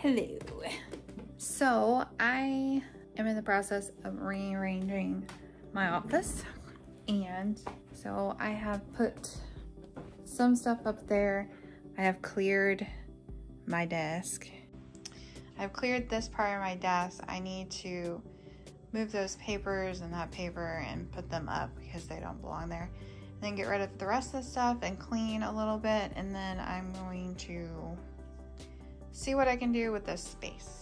Hello. So I am in the process of rearranging my office, and so I have put some stuff up there. I have cleared my desk. I've cleared this part of my desk. I need to move those papers and that paper and put them up because they don't belong there. And then get rid of the rest of the stuff and clean a little bit, and then I'm going to see what I can do with this space.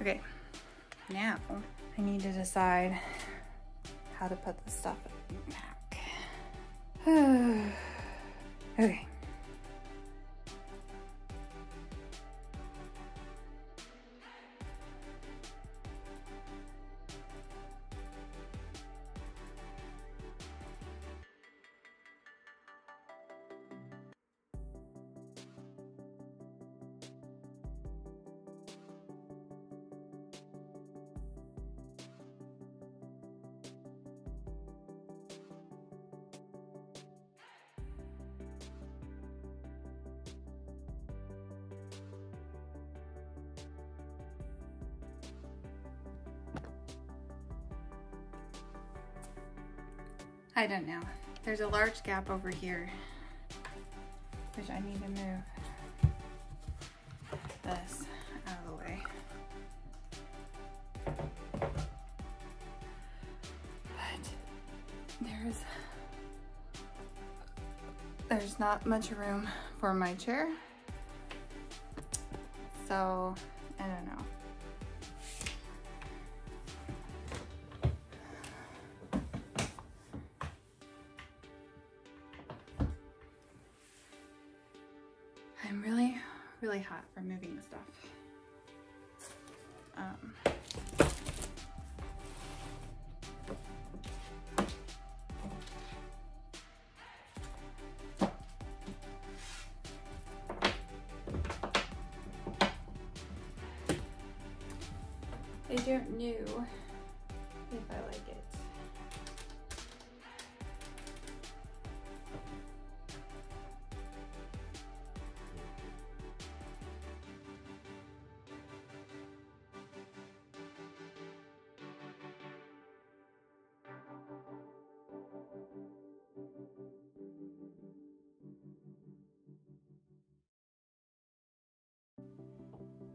Okay, now I need to decide how to put this stuff back. Okay. I don't know. There's a large gap over here, which I need to move this out of the way. But there's not much room for my chair. So, I don't know. Hot for moving the stuff. I don't know if I like it.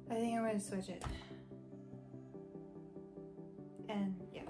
I think I'm going to switch it. And yeah.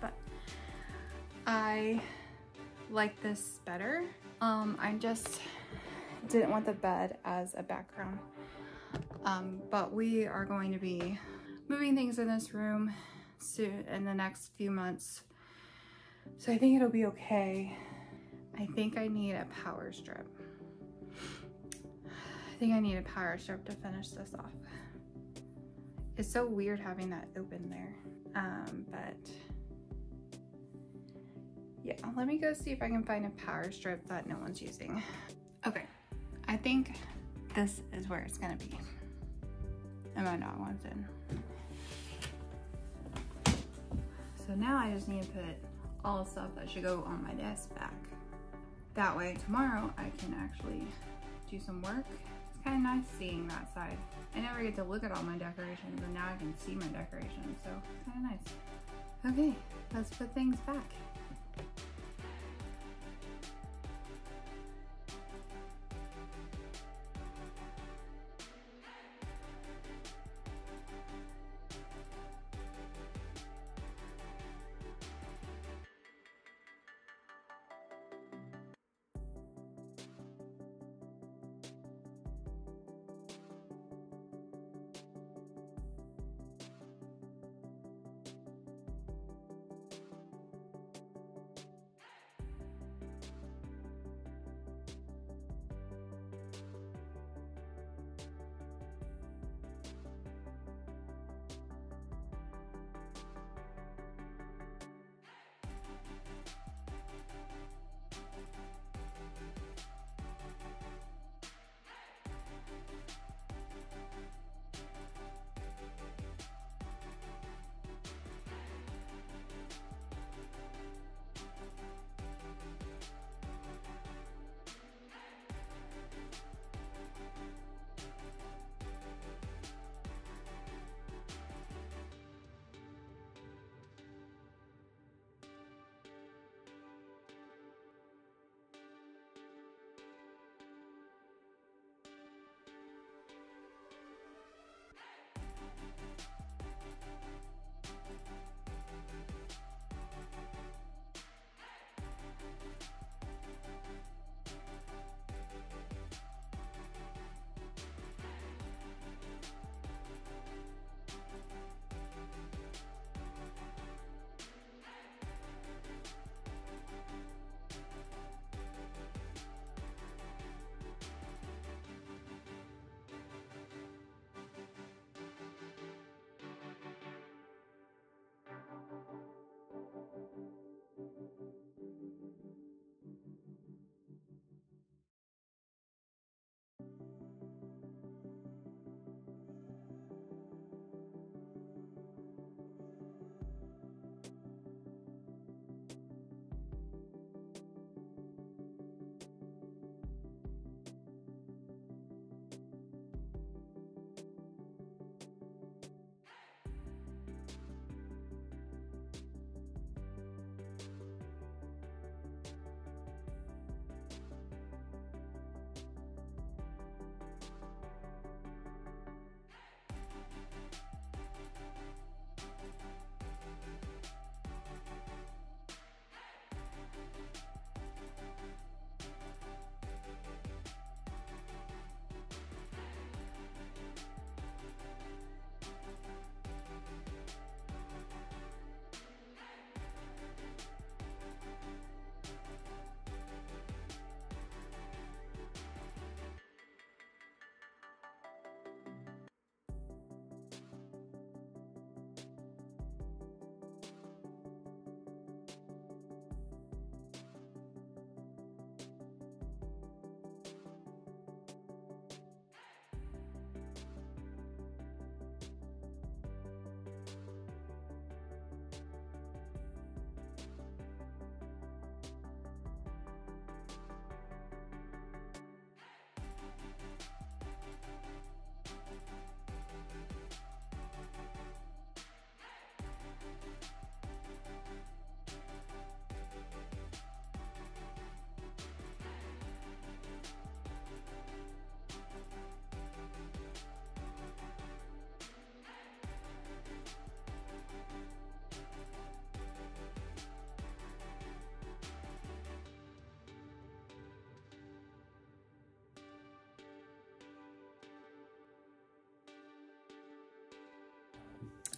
But I like this better. I just didn't want the bed as a background. But we are going to be moving things in this room soon in the next few months. So I think it'll be okay. I think I need a power strip. I think I need a power strip to finish this off. It's so weird having that open there. But yeah, let me go see if I can find a power strip that no one's using. Okay, I think this is where it's gonna be. I might not want it in. So now I just need to put all the stuff that should go on my desk back. That way tomorrow I can actually do some work. It's kind of nice seeing that side. I never get to look at all my decorations, and now I can see my decorations, so it's kind of nice. Okay, let's put things back.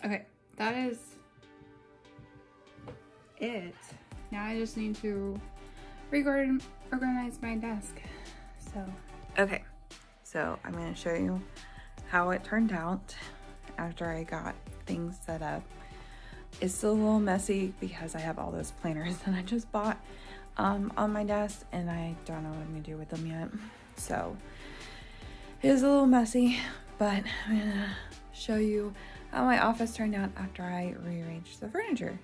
Okay, that is it. Now I just need to organize my desk. So, okay, so I'm gonna show you how it turned out after I got things set up. It's still a little messy because I have all those planners that I just bought on my desk, and I don't know what I'm gonna do with them yet. So it is a little messy, but I'm gonna show you how my office turned out after I rearranged the furniture.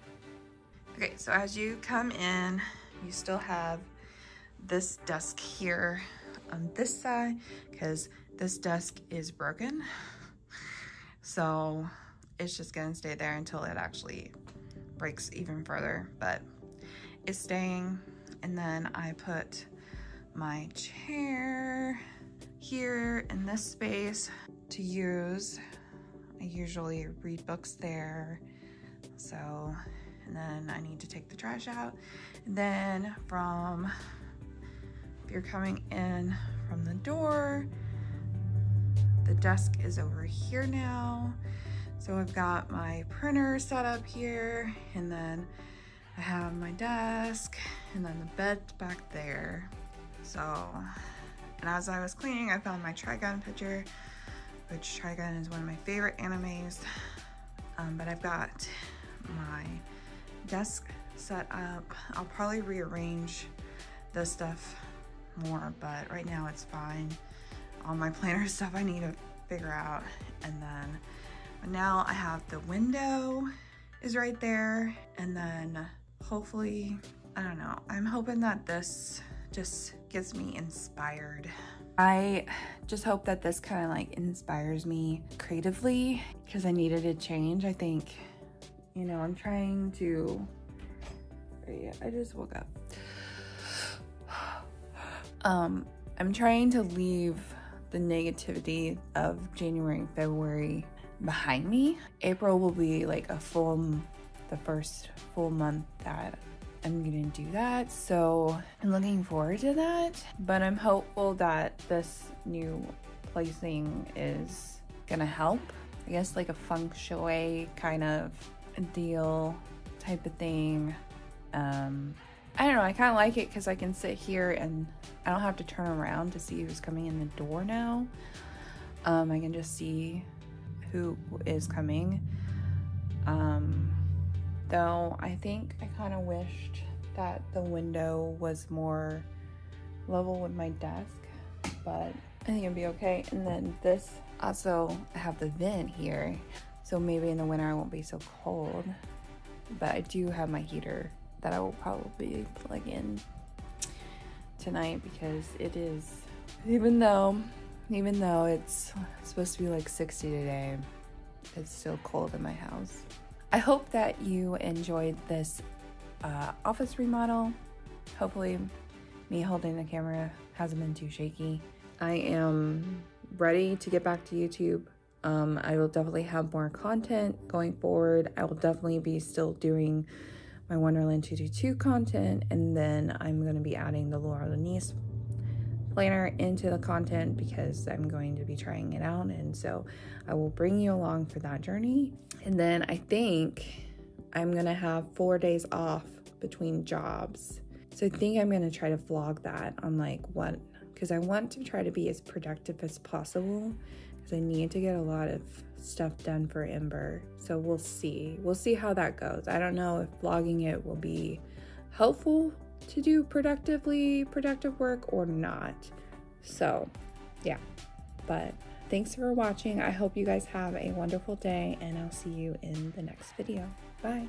Okay, so as you come in, you still have this desk here on this side because this desk is broken. So it's just gonna stay there until it actually breaks even further, but it's staying. And then I put my chair here in this space to use. I usually read books there. So, and then I need to take the trash out. And then from, if you're coming in from the door, the desk is over here now. So I've got my printer set up here, and then I have my desk, and then the bed back there. So, and as I was cleaning, I found my Trigun picture, which Trigun is one of my favorite animes. But I've got my desk set up. I'll probably rearrange this stuff more, but right now it's fine. All my planner stuff I need to figure out. And then now I have the window is right there. And then hopefully, I don't know, I'm hoping that this just gets me inspired. I just hope that this kind of like inspires me creatively, because I needed a change. I think, you know, I'm trying to, I just woke up. I'm trying to leave the negativity of January and February behind me. April will be like a full, the first full month that I'm gonna do that. So I'm looking forward to that, but I'm hopeful that this new placing is gonna help. I guess like a feng shui kind of deal type of thing. I don't know, I kind of like it because I can sit here and I don't have to turn around to see who's coming in the door now. I can just see who is coming. Though I think I kind of wished that the window was more level with my desk, but I think it'd be okay. And then this, also I have the vent here, so maybe in the winter I won't be so cold, but I do have my heater that I will probably plug in tonight, because it is, even though it's supposed to be like 60 today, it's still cold in my house. I hope that you enjoyed this office remodel. Hopefully me holding the camera hasn't been too shaky. I am ready to get back to YouTube. I will definitely have more content going forward. I will definitely be still doing my Wonderland 222 content, and then I'm going to be adding the Laura Denise planner into the content because I'm going to be trying it out, and so I will bring you along for that journey. And then I think I'm going to have 4 days off between jobs, so I think I'm going to try to vlog that on like what, because I want to try to be as productive as possible, because I need to get a lot of stuff done for Ember. So we'll see how that goes. I don't know if vlogging it will be helpful to do productive work or not. So yeah, but thanks for watching. I hope you guys have a wonderful day, and I'll see you in the next video. Bye.